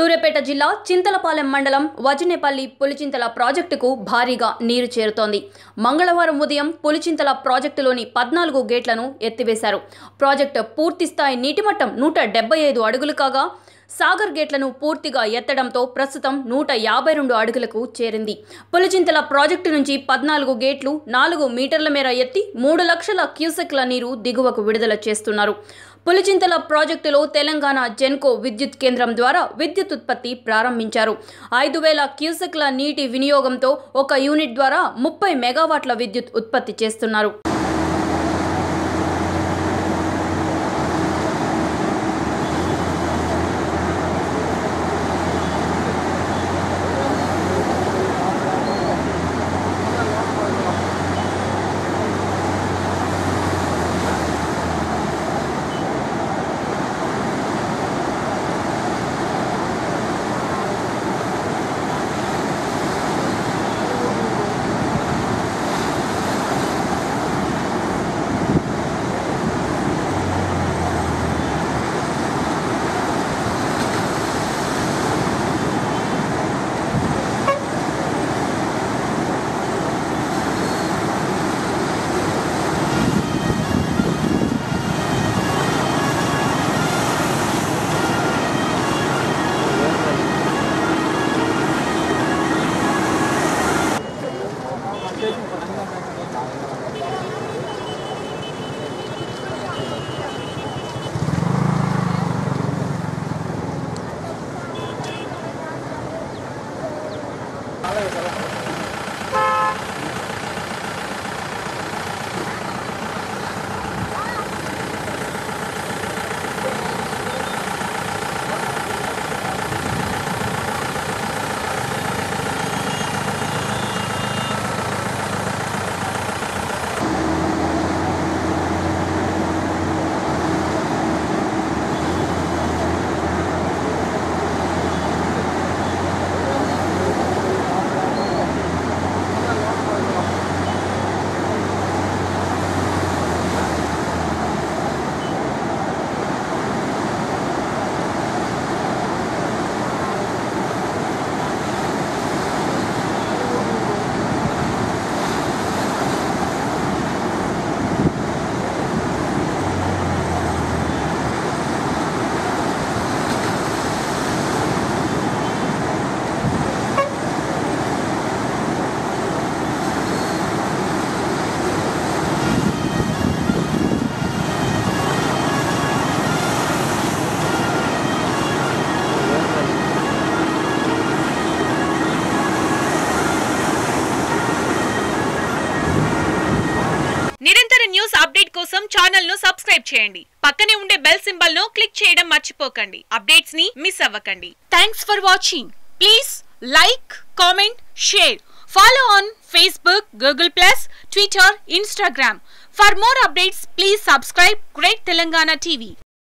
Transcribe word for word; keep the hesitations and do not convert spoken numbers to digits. సూర్యాపేట జిల్లా చింతలపాలెం మండలం వజనేపల్లి పులిచింతల ప్రాజెక్టుకు భారీగా నీరు చేరుతోంది. మంగళవారం ఉదయం పులిచింతల ప్రాజెక్టులోని పద్నాలుగు గేట్లను ఎత్తివేశారు. ప్రాజెక్టు పూర్తిస్థాయి నీటిమట్టం నూట డెబ్బై ఐదు అడుగులు కాగా సాగర్ గేట్లను పూర్తిగా ఎత్తడంతో ప్రస్తుతం నూట యాభై రెండు అడుగులకు చేరింది. పులిచింతల ప్రాజెక్టు నుంచి పద్నాలుగు గేట్లు నాలుగు మీటర్ల మేర ఎత్తి మూడు లక్షల క్యూసెక్ల నీరు దిగువకు విడుదల చేస్తున్నారు. పులిచింతల ప్రాజెక్టులో తెలంగాణ జెన్కో విద్యుత్ కేంద్రం ద్వారా విద్యుత్ ఉత్పత్తి ప్రారంభించారు. ఐదు వేల క్యూసెక్ల నీటి వినియోగంతో ఒక యూనిట్ ద్వారా ముప్పై మెగావాట్ల విద్యుత్ ఉత్పత్తి చేస్తున్నారు. ఛానల్ ను సబ్స్క్రైబ్ చేయండి. పక్కనే ఉండే బెల్ సింబల్ ను క్లిక్ చేయడం మర్చిపోకండి. అప్డేట్స్ ని మిస్ అవ్వకండి. Thanks for watching. Please like, comment, share. Follow on Facebook, Google Plus, Twitter, Instagram. For more updates, please subscribe Great Telangana T V.